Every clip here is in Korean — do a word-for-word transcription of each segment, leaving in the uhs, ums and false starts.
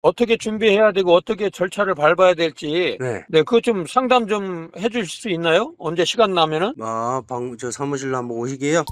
어떻게 준비해야 되고 어떻게 절차를 밟아야 될지 네. 네, 그거 좀 상담 좀 해주실 수 있나요? 언제 시간 나면은? 아, 방, 저 사무실로 한번 오시게요.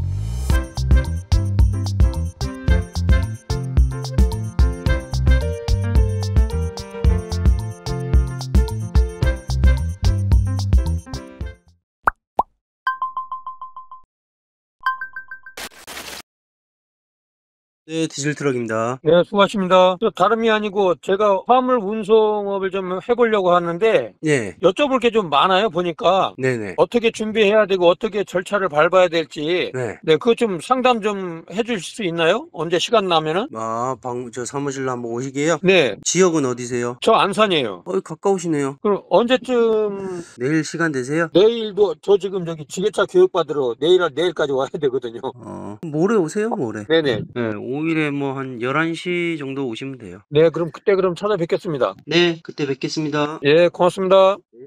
네, 디젤 트럭입니다. 네, 수고하십니다. 저 다름이 아니고 제가 화물 운송업을 좀 해보려고 하는데 네. 여쭤볼 게 좀 많아요, 보니까. 네네. 어떻게 준비해야 되고 어떻게 절차를 밟아야 될지 네, 네 그거 좀 상담 좀 해주실 수 있나요? 언제 시간 나면은? 아, 방, 저 사무실로 한번 오시게요? 네. 지역은 어디세요? 저 안산이에요. 어, 가까우시네요. 그럼 언제쯤? 내일 시간 되세요? 내일도 저 지금 저기 지게차 교육받으러 내일, 내일까지 와야 되거든요. 어, 모레 오세요, 모레. 네네. 네, 오일에 뭐 한 열한 시 정도 오시면 돼요. 네, 그럼 그때 그럼 찾아뵙겠습니다. 네, 그때 뵙겠습니다. 예, 고맙습니다. 네.